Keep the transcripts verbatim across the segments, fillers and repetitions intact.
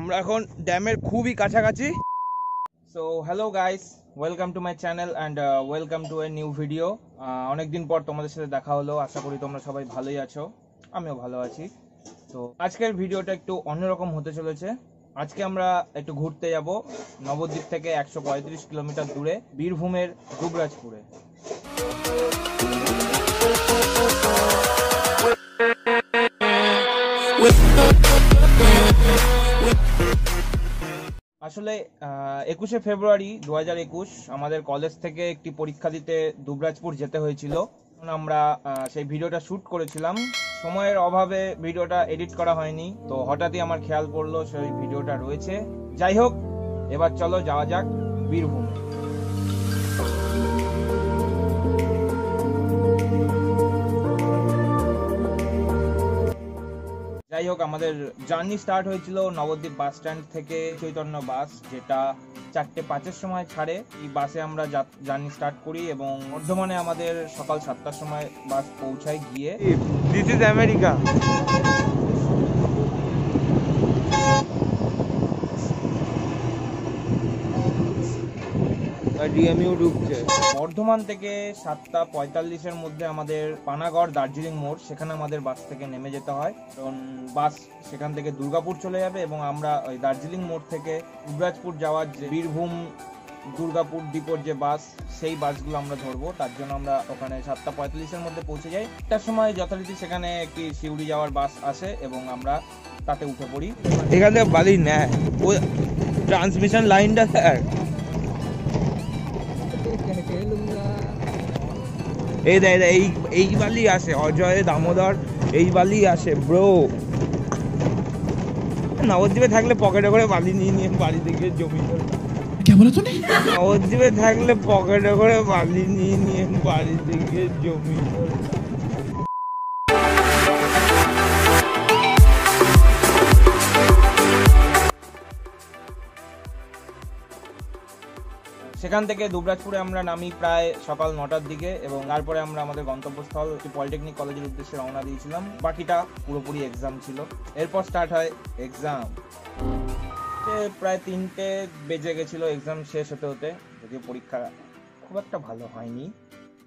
আমরা এখন ড্যামের খুবই কাছাকাছি। So hello guys, welcome to my channel and welcome to a new video. অনেকদিন পর তোমাদের সাথে দেখা হলো, আশা করি তোমরা সবাই ভালোই আছো, আমিও ভালো আছি। তো আজকের ভিডিওটা একটু অন্যরকম হতে চলেছে। আজকে আমরা একটু ঘুরতে যাব নবদ্বীপ থেকে একশো পঁয়ত্রিশ কিলোমিটার দূরে বীরভূমের দুবরাজপুরে। আসলে একুশে ফেব্রুয়ারি দু হাজার একুশ আমাদের কলেজ থেকে একটি পরীক্ষা দিতে দুবরাজপুর যেতে হয়েছিল। আমরা সেই ভিডিওটা শ্যুট করেছিলাম, সময়ের অভাবে ভিডিওটা এডিট করা হয়নি। তো হঠাৎই আমার খেয়াল পড়লো সেই ভিডিওটা রয়েছে। যাই হোক, এবার চলো যাওয়া যাক বীরভূম। যাই হোক, আমাদের জার্নি স্টার্ট হয়েছিল নবদ্বীপ বাস স্ট্যান্ড থেকে। চৈতন্য বাস যেটা চারটে পাঁচের সময় ছাড়ে, এই বাসে আমরা জার্নি স্টার্ট করি এবং বর্ধমানে আমাদের সকাল সাতটার সময় বাস পৌঁছায় গিয়ে। This is America. বর্ধমান থেকে সাতটা পঁয়তাল্লিশের মধ্যে আমাদের পানাগড় দার্জিলিং মোড়, সেখানে আমাদের বাস থেকে নেমে যেতে হয়, কারণ বাস সেখান থেকে দুর্গাপুর চলে যাবে এবং আমরা ওই দার্জিলিং মোড় থেকে দুবরাজপুর যাওয়ার যে বীরভূম দুর্গাপুর ডিপোর যে বাস, সেই বাসগুলো আমরা ধরবো। তার জন্য আমরা ওখানে সাতটা পঁয়তাল্লিশের মধ্যে পৌঁছে যাই। তার সময় যথারীতি সেখানে একটি শিউরি যাওয়ার বাস আসে এবং আমরা তাতে উঠে পড়ি। এখান থেকে বালি নেয় ওই ট্রান্সমিশন লাইনটা, এই দাদা এই বালি আসে, অজয় দামোদর এই বালি আসে ব্রো। নবদ্বীপে থাকলে পকেটে করে বালি নিয়ে নিয়ে বাড়ি থেকে জমি নবদ্বীপে থাকলে পকেটে করে বালি নিয়ে নিয়ে বাড়ি থেকে জমি সেখান থেকে দুবরাজপুরে আমরা নামি প্রায় সকাল নটার দিকে এবং তারপরে আমরা আমাদের গন্তব্যস্থল পলিটেকনিক কলেজের উদ্দেশ্যে রওনা দিয়েছিলাম। বাকিটা পুরোপুরি এক্সাম ছিল। এরপর স্টার্ট হয় এক্সাম। প্রায় তিনটে বেজে গেছিল এক্সাম শেষ হতে হতে, যদিও পরীক্ষা খুব একটা ভালো হয়নি,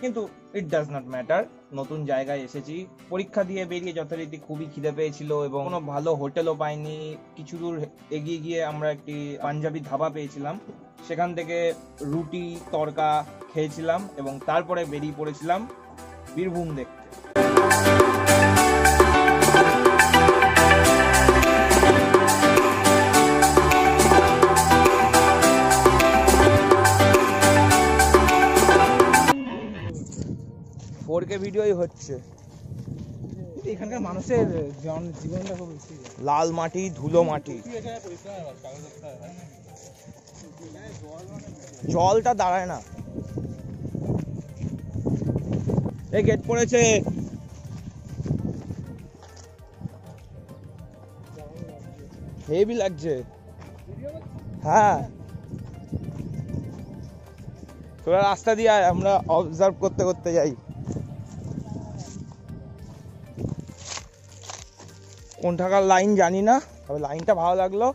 কিন্তু ইট ডাজ নট ম্যাটার। নতুন জায়গায় এসেছি, পরীক্ষা দিয়ে বেরিয়ে যথারীতি খুবই খিদে পেয়েছিল এবং কোনো ভালো হোটেলও পাইনি। কিছু দূর এগিয়ে গিয়ে আমরা একটি পাঞ্জাবি ধাবা পেয়েছিলাম, সেখান থেকে রুটি তরকা খেয়েছিলাম এবং তারপরে বেরিয়ে পড়েছিলাম বীরভূম দেখতে। ফোর কে ভিডিওই হচ্ছে। এখানকার মানুষের জীবনটা খুব লাল মাটি ধুলো মাটি। জলটা দাঁড়ায় না। এই গেট পড়েছে। হেভি লাগছে। হ্যাঁ, তোরা রাস্তা দিয়ে আমরা অবজার্ভ করতে করতে যাই। কোন টাকার লাইন জানি না, তবে লাইনটা ভালো লাগলো।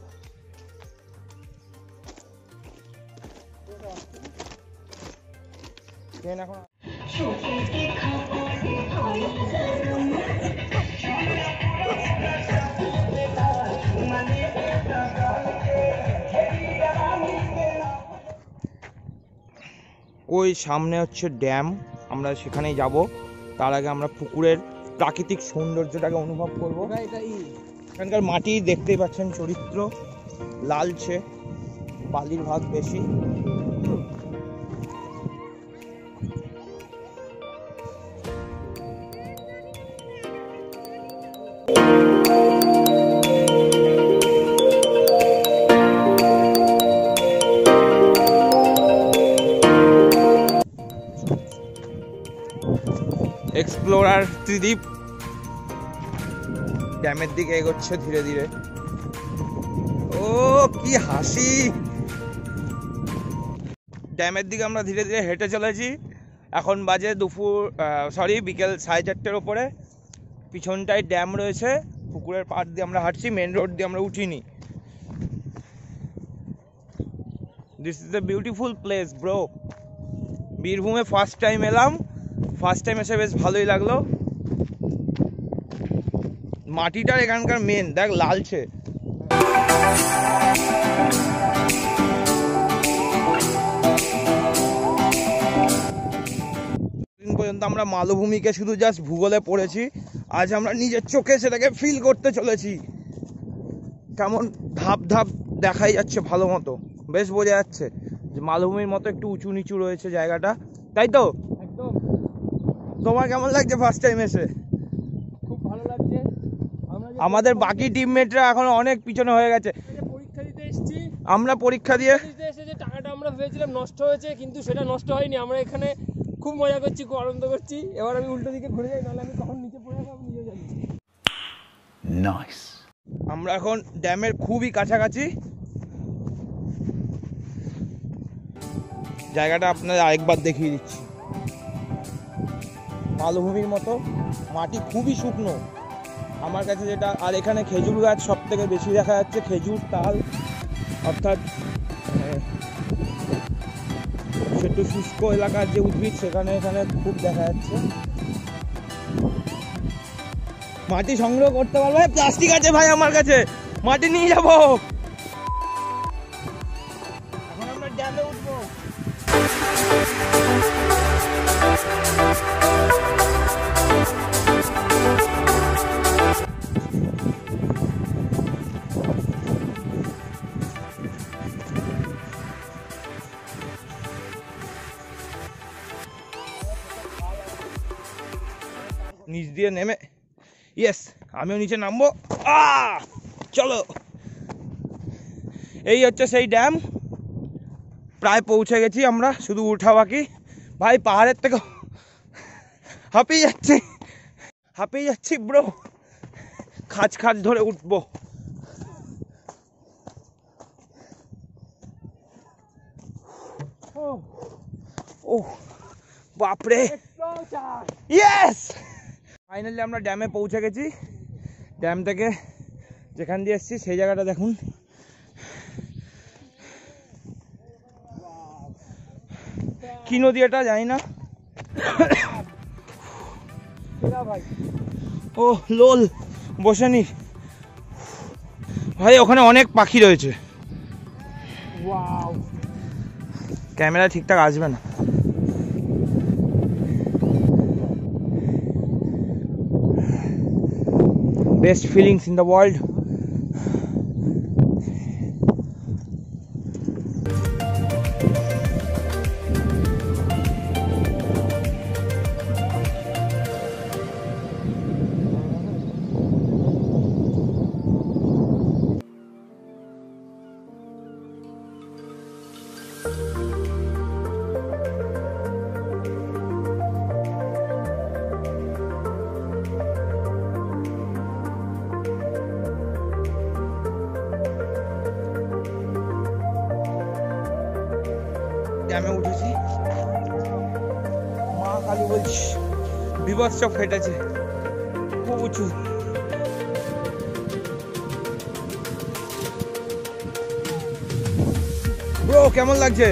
ওই সামনে হচ্ছে ড্যাম, আমরা সেখানেই যাব। তার আগে আমরা পুকুরের প্রাকৃতিক সৌন্দর্যটাকে অনুভব করবো। এখানকার মাটি দেখতেই পাচ্ছেন, চরিত্র লালচে, বালির ভাগ বেশি। এক্সপ্লোরার ত্রিদীপ ড্যামের দিকে এগোচ্ছে ধীরে ধীরে। ও কি হাসি! ড্যামের দিকে আমরা ধীরে ধীরে হেঁটে চলেছি। এখন বাজে দুপুর সরি বিকেল সাড়ে চারটের ওপরে। পিছনটায় ড্যাম রয়েছে, পুকুরের পাড় দিয়ে আমরা হাঁটছি, মেন রোড দিয়ে আমরা উঠিনি। This is a beautiful place bro. बीरभूमे फर्स्ट टाइम एलाम, फर्स्ट टाइम एसे बेश भालोई लागलो। माटीटार एखानकार मेन देख लालचे। दिन पर्यन्त आमरा मालभूमि के शुधु जस्ट भूगोले पड़ेछि, आज आमरा निजेर चोखे सेटाके फिल करते चलेछि। केमन धाप धाप देखाई जाच्छे भालो मतो, बेश बोझा जाच्छे जे मालभूमिर मतो एकटु उंचु नीचु रयेछे जायगाटा, ताई तो एकदम। तोमार केमन लागछे फार्स्ट टाइम एसे? खूब भालो लागछे। आमादेर बाकी टीममेटरा एखोनो अनेक पिछने हये गेछे। परीक्षा दिते एसेछि आमरा, परीक्षा दिये दिते एसे जे टाकाटा आमरा भेजेছিলাম নষ্ট হয়েছে, কিন্তু সেটা নষ্ট হয়নি। আমরা এখানে খুব মজা করছি, খুব আনন্দ করছি। এবার আমি উল্টো দিকে ঘুরে যাই, নালে আমি কখন নিচে পড়ে যাব নিজে জানি। নাইস। আমরা এখন ড্যামের খুবই কাছাকাছি। জায়গাটা আপনাদের আরেকবার দেখিয়ে দিচ্ছি। মালভূমির মতো, মাটি খুবই শুকনো আমার কাছে যেটা। আর এখানে খেজুর গাছ সব থেকে বেশি দেখা যাচ্ছে, খেজুর, তাল, অর্থাৎ একটু শুষ্ক এলাকার যে উদ্ভিদ সেখানে এখানে খুব দেখা যাচ্ছে। মাটি সংগ্রহ করতে পারবে, প্লাস্টিক আছে ভাই আমার কাছে, মাটি নিয়ে যাব। এখন আমরা ড্যামে উঠব। নিচ দিয়ে নেমে यस आमिও नीचे नामबो। आ चलो এই হচ্ছে সেই ড্যাম, প্রায় পৌঁছে গেছি আমরা, শুধু উঠা বাকি। ভাই পাহাড়ের থেকে হাঁপিয়ে যাচ্ছি, হাঁপিয়ে যাচ্ছি ব্রো। খাঁচ খাঁচ ধরে উঠবো। ও বাপ রে, ইয়েস ফাইনালি আমরা ড্যামে পৌঁছে গেছি। ড্যাম থেকে যেখান দিয়ে এসেছি সেই জায়গাটা দেখুন। কি নদী এটা জানি না। ও লোল বসেনি ভাই, ওখানে অনেক পাখি রয়েছে। ক্যামেরা ঠিকঠাক আসবে না। Best feelings in the world. ড্যামে উঠেছি, মা কালী বলছি বিভৎস ফেটেছে, খুব উঁচু। ব্রো কেমন লাগছে?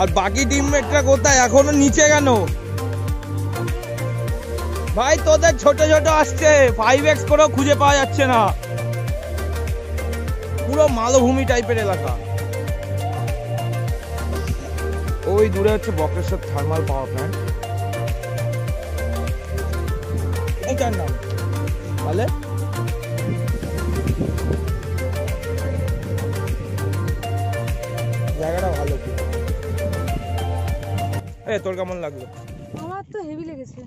আর বাকি টিমমেটরা কোথায়? এখনো নিচে কেন ভাই? তোদের ছোট ছোট আসছে, ফাইভ এক্স করেও খুঁজে পাওয়া যাচ্ছে না। পুরো মালভূমি টাইপের এলাকা। ওই দূরে হচ্ছে বক্রেশ্বর থার্মাল পাওয়ার প্ল্যান্ট, এইটার নাম বলে। জায়গাটা ভালো। এ তোর কেমন লাগলো? আমার তো হেভি লেগেছে।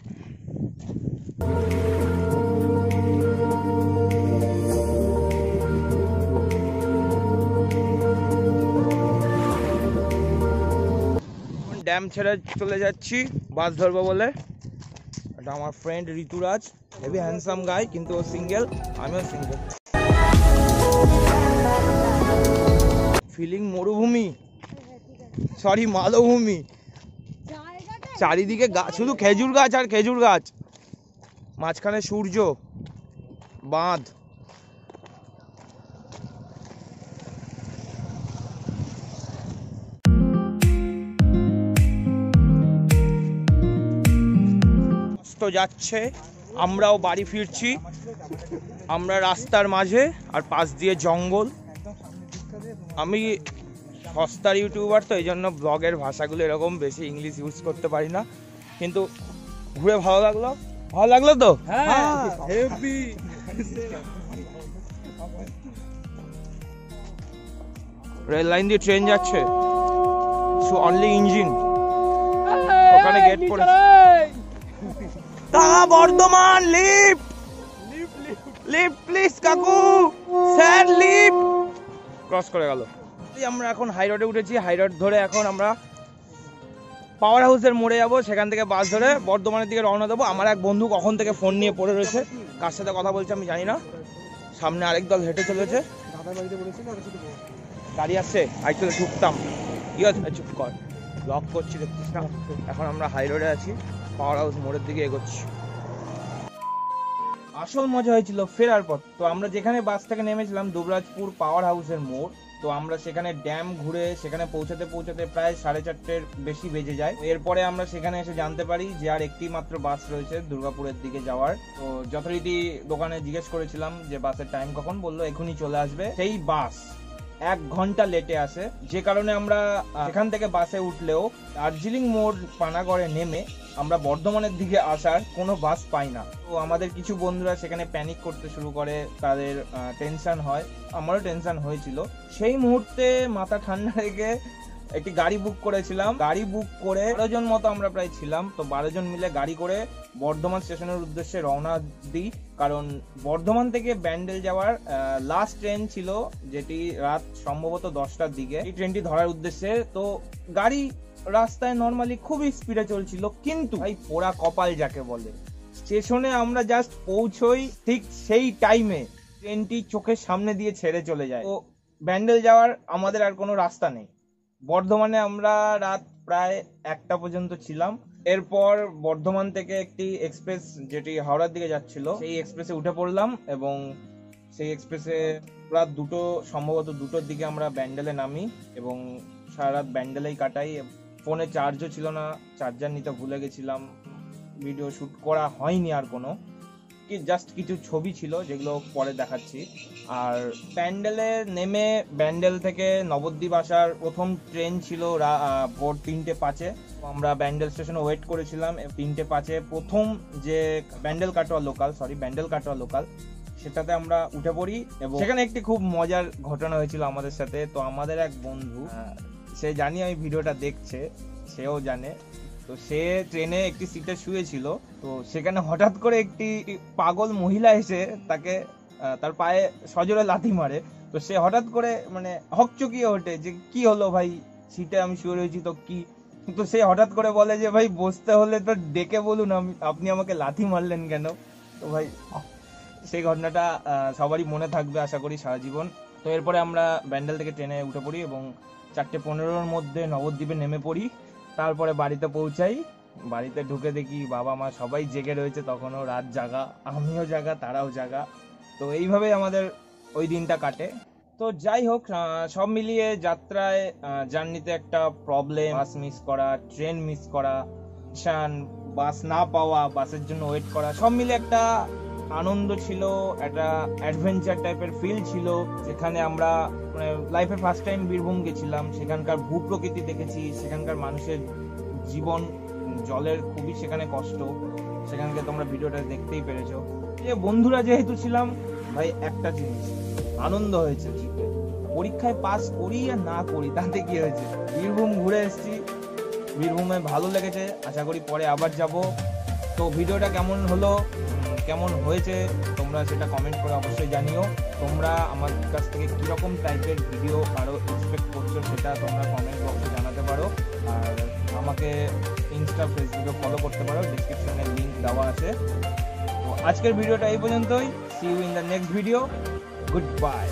ড্যাম ছেড়ে চলে যাচ্ছি বাস ধরবো বলে। এটা আমার friend Rituraj, heavy handsome guy, কিন্তু ও সিঙ্গেল, আমিও সিঙ্গেল। ফিলিং মরুভূমি, সরি মালভূমি। চারিদিকে গাছ, শুধু খেজুর গাছ আর খেজুর গাছ, মাঝখানে সূর্য, বাঁধ। মতো যাচ্ছে, আমরাও বাড়ি ফিরছি। আমরা রাস্তার মাঝে আর পাশ দিয়ে জঙ্গল। আমি সস্তার ইউটিউবার তো এই জন্য ব্লগের ভাষাগুলো এরকম বেশি ইংলিশ ইউজ করতে পারি না, কিন্তু ঘুরে ভালো লাগলো। ভালো লাগলো তো? হ্যাঁ, হেভি। রেল লাইন দিয়ে ট্রেন যাচ্ছে, সো অনলি ইঞ্জিন ওখানে গেট পড়েছে। তা বর্ধমান লিফট লিফট প্লিজ কাকু, স্যার লিফট ক্রস করে গেল। আমরা এখন হাই রোডে উঠেছি, হাই রোড ধরে এখন আমরা পাওয়ার হাউসের মোড়ে যাবো, সেখান থেকে বাস ধরে বর্ধমানের দিকে রওনা দেবো। আমার এক বন্ধু কখন থেকে ফোন নিয়ে পড়ে রয়েছে, কার সাথে কথা বলছে আমি জানি না। সামনে আরেক দল হেঁটে চলেছে। গাড়ি আসছে, আইচলে ঢুকতাম। চুপ কর, ব্লক করছি দেখছিস না। এখন আমরা হাই রোডে আছি, পাওয়ার হাউস মোড়ের দিকে এগোচ্ছি। আসল মজা হয়েছিল ফেরার পথ। তো আমরা যেখানে বাস থেকে নেমেছিলাম দুবরাজপুর পাওয়ার হাউসের মোড়, তো আমরা সেখানে ড্যাম ঘুরে সেখানে পৌঁছাতে পৌঁছাতে প্রায় সাড়ে চারটের বেশি বেজে যায়। এরপরে আমরা সেখানে এসে জানতে পারি যে আর একটি মাত্র বাস রয়েছে দুর্গাপুরের দিকে যাওয়ার। তো যথারীতি দোকানে জিজ্ঞেস করেছিলাম যে বাসের টাইম কখন, বললো এখনই চলে আসবে। সেই বাস এক ঘন্টা লেটে আসে, যে কারণে আমরা এখান থেকে বাসে উঠলেও দার্জিলিং মোড় পানাগড়ে নেমে আমরা বর্ধমানের দিকে আসার কোনো বাস পাই না। তো আমাদের কিছু বন্ধুরা সেখানে প্যানিক করতে শুরু করে, তাদের টেনশন হয়, আমারও টেনশন হয়েছিল। সেই মুহূর্তে মাথা ঠান্ডা রেখে একটি গাড়ি বুক করেছিলাম। গাড়ি বুক করে বারো জন মতো আমরা প্রায় ছিলাম। তো বারো জন মিলে গাড়ি করে বর্ধমান স্টেশনের উদ্দেশ্যে রওনা দিই, কারণ বর্ধমান থেকে ব্যান্ডেল যাওয়ার লাস্ট ট্রেন ছিল, যেটি রাত সম্ভবত দশটার দিকে। এই ট্রেনটি ধরার উদ্দেশ্যে তো গাড়ি রাস্তায় নর্মালি খুবই স্পিডে চলছিল, কিন্তু ভাই পোড়া কপাল যাকে বলে, স্টেশনে আমরা জাস্ট পৌঁছই ঠিক সেই টাইমে ট্রেনটি চোখের সামনে দিয়ে ছেড়ে চলে যায়। তো ব্যান্ডেল যাওয়ার আমাদের আর কোনো রাস্তা নেই। বর্ধমানে আমরা রাত প্রায় একটা পর্যন্ত ছিলাম। এরপর বর্ধমান থেকে একটি এক্সপ্রেস যেটি হাওড়ার দিকে যাচ্ছিল, সেই এক্সপ্রেসে উঠে পড়লাম এবং সেই এক্সপ্রেসে রাত দুটো সম্ভবত দুটোর দিকে আমরা ব্যান্ডেলে নামি এবং সারা রাত ব্যান্ডেলেই কাটাই। ফোনে চার্জও ছিল না, চার্জার নিতে ভুলে গেছিলাম। ভিডিও শ্যুট করা হয়নি আর কোনো, কি জাস্ট কিছু ছবি ছিল যেগুলো পরে দেখাচ্ছি। আর ব্যান্ডেলে নেমে ব্যান্ডেল থেকে নবদ্বীপ আসার প্রথম ট্রেন ছিল ভোর তিনটে পাঁচে। আমরা ব্যান্ডেল স্টেশনে ওয়েট করেছিলাম। তিনটে পাঁচে প্রথম যে Bandel Katwa local, sorry Bandel Katwa local, সেটাতে আমরা উঠে পড়ি এবং সেখানে একটি খুব মজার ঘটনা হয়েছিল আমাদের সাথে। তো আমাদের এক বন্ধু, সে জানি আমি ভিডিওটা দেখছে, সেও জানে। তো সে ট্রেনে একটি সিটে শুয়েছিল। তো সেখানে হঠাৎ করে একটি পাগল মহিলা এসে তাকে তার পায়ে সজোরে লাথি মারে। তো সে হঠাৎ করে মানে হকচকিয়ে ওঠে যে কি হলো ভাই, সিটে আমি শুয়ে রয়েছি তো কি। তো সে হঠাৎ করে বলে যে ভাই বসতে হলে তো ডেকে বলুন, আমি আপনি আমাকে লাথি মারলেন কেন। তো ভাই সেই ঘটনাটা সবারই মনে থাকবে আশা করি সারা জীবন। তো এরপরে আমরা ব্যান্ডেল থেকে ট্রেনে উঠে পড়ি এবং চারটে পনেরোর মধ্যে নবদ্বীপে নেমে পড়ি। তারপরে বাড়িতে পৌঁছাই। বাড়িতে ঢুকে দেখি বাবা মা সবাই জেগে রয়েছে, তখনও রাত জাগা, আমিও জাগা, তারাও জাগা। তো এইভাবেই আমাদের ওই দিনটা কাটে। তো যাই হোক, সব মিলিয়ে যাত্রায় জার্নিতে একটা প্রবলেম, বাস মিস করা, ট্রেন মিস করা, বাস না পাওয়া, বাসের জন্য ওয়েট করা, সব মিলে একটা আনন্দ ছিল, একটা অ্যাডভেঞ্চার টাইপের ফিল ছিল। যেখানে আমরা মানে লাইফে ফার্স্ট টাইম বীরভূম গেছিলাম, সেখানকার ভূপ্রকৃতি দেখেছি, সেখানকার মানুষের জীবন জলের খুবই সেখানে কষ্ট, সেখানকে তোমরা ভিডিওটা দেখতেই পেরেছো। যে বন্ধুরা যেহেতু ছিলাম ভাই, একটা জিনিস আনন্দ হয়েছে, পরীক্ষায় পাস করি আর না করি তাতে কি হয়েছে। বীরভূম ঘুরে এসেছি, বীরভূমে ভালো লেগেছে, আশা করি পরে আবার যাব। তো ভিডিওটা কেমন হলো, কেমন হয়েছে তোমরা সেটা কমেন্ট করে অবশ্যই জানিও। তোমরা আমার কাছ থেকে কীরকম টাইপের ভিডিও আরও এক্সপেক্ট করছো সেটা তোমরা কমেন্ট বক্সে জানাতে পারো। আর আমাকে ইনস্টা ফেসবুকে ফলো করতে পারো, ডিসক্রিপশনে লিঙ্ক দেওয়া আছে। তো আজকের ভিডিওটা এই পর্যন্তই। See you in the next video. Good bye.